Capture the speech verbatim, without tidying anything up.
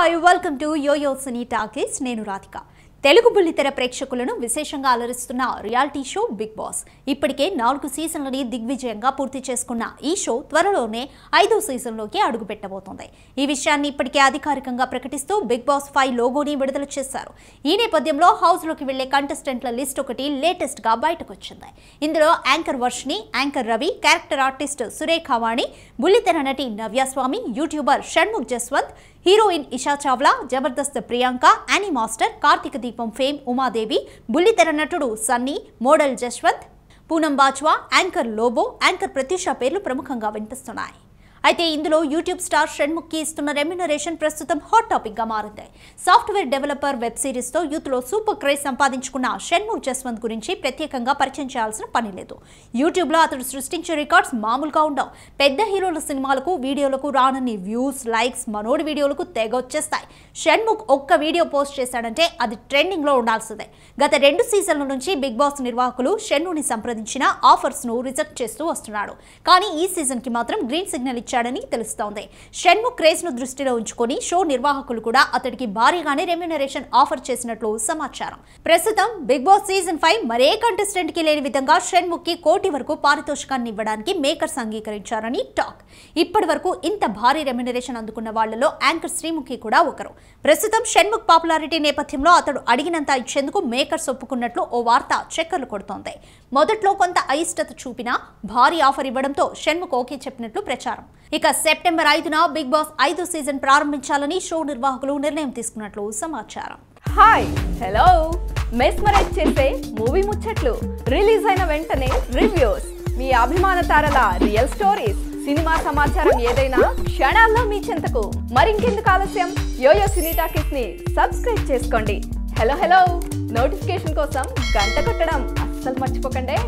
Hi welcome to యో యో Suni talkies నేను రాధిక. తెలుగు బుల్లితెర ప్రేక్షకులను విశేషంగా అలరిస్తున్న రియాలిటీ షో బిగ్ బాస్ ఇప్పటికే నాలుగు సీజన్లని దిగ్విజయంగా పూర్తి చేసుకున్న ఈ షో త్వరలోనే ఐదో సీజన్లోకి అడుగుపెట్టబోతోంది. ఈ విషయాన్ని ఇప్పటికే అధికారికంగా ప్రకటిస్తూ బిగ్ బాస్ ఫైవ్ లోగోని విడుదల చేశారు. ఈ నేపథ్యంలో హౌస్లోకి వెళ్లే కంటెస్టెంట్ల లిస్ట్ ఒకటి లేటెస్ట్గా బయటకు వచ్చింది. ఇందులో anchor Varshini, anchor Ravi, character artist Surekha Avani, బుల్లితెర నటి నవ్య స్వామి, YouTuber Shanmukh Jaswanth, heroine Isha Chawla, Jabardasth Priyanka, Annie master, Karthik Deepam fame Uma Devi, బుల్లి తెరనటుడు Sunny, model Jaswanth, Poonam Bajwa, anchor Lobo, anchor Pratyusha పేర్లు ప్రముఖంగా వినిపిస్తున్నాయి. అయితే ఇందులో యూట్యూబ్ స్టార్ షణ్ముఖ్కి ఇస్తున్న రెమ్యునరేషన్ ప్రస్తుతం హాట్ టాపిక్గా మారింది. సాఫ్ట్వేర్ డెవలపర్ వెబ్ సిరీస్తో యూత్లో సూపర్ క్రేజ్ సంపాదించుకున్న షణ్ముఖ్ జస్వంత్ గురించి ప్రత్యేకంగా పరిచయం చేయాల్సిన పని లేదు. యూట్యూబ్లో అతడు సృష్టించే రికార్డ్స్ మామూలుగా ఉండవు. పెద్ద హీరోల సినిమాలకు వీడియోలకు రానన్ని వ్యూస్, లైక్స్ మనోడి వీడియోలకు తెగొచ్చేస్తాయి. షణ్ముఖ్ ఒక్క వీడియో పోస్ట్ చేశాడంటే అది ట్రెండింగ్లో ఉండాల్సిందే. గత రెండు సీజన్ల నుంచి బిగ్ బాస్ నిర్వాహకులు షణ్ముఖ్ని సంప్రదించిన ఆఫర్స్ను రిజెక్ట్ చేస్తూ వస్తున్నారు. కానీ ఈ సీజన్కి మాత్రం గ్రీన్ సిగ్నల్ తెలుస్తోంది. షణ్ముఖ్ క్రేజ్ ను దృష్టిలో ఉంచుకొని షో నిర్వాహకులు కూడా అతడికి భారీగానే రెమ్యునరేషన్ ఆఫర్ చేసినట్లు సమాచారం. ప్రస్తుతం బిగ్ బాస్ సీజన్ ఫైవ్ మరే కంటెస్టెంట్ కి లేని విధంగా షణ్ముఖ్ కి కోటి వరకు పారితోషికాన్ని ఇవ్వడానికి మేకర్స్ అంగీకరించారని టాక్. ఇప్పటి వరకు ఇంత భారీ రెమ్యునరేషన్ అందుకున్న వాళ్లలో యాంకర్ శ్రీముఖి కూడా ఒకరు. ప్రస్తుతం షణ్ముఖ్ పాపులారిటీ నేపథ్యంలో అతడు అడిగినంత ఇచ్చేందుకు మేకర్స్ ఒప్పుకున్నట్లు ఓ వార్త చక్కర్లు కొడుతోంది. మొదట్లో కొంత అయిష్టత చూపినా భారీ ఆఫర్ ఇవ్వడంతో షణ్ముఖ్ ఓకే చెప్పినట్లు ప్రచారం. ఇక సెప్టెంబర్ ఐదున బిగ్ బాస్ ఐదో సీజన్ ప్రారంభించాలని షో నిర్వాహకులు నిర్ణయం తీసుకున్నట్లు సమాచారం. హాయ్ హలో మెస్మరైజ్ చేసే మూవీ ముచ్చట్లు, రిలీజ్ అయిన వెంటనే రివ్యూస్, మీ అభిమాన తారల రియల్ స్టోరీస్, సినిమా సమాచారం ఏదైనా క్షణాల్లో మీ చెంతకు. మరింకెందుకు ఆలస్యం, యోయో సినీ టాకీస్ ని సబ్స్క్రైబ్ చేసుకోండి. హలో హలో నోటిఫికేషన్ కోసం గంట కొట్టడం అస్సలు మర్చిపోకండి.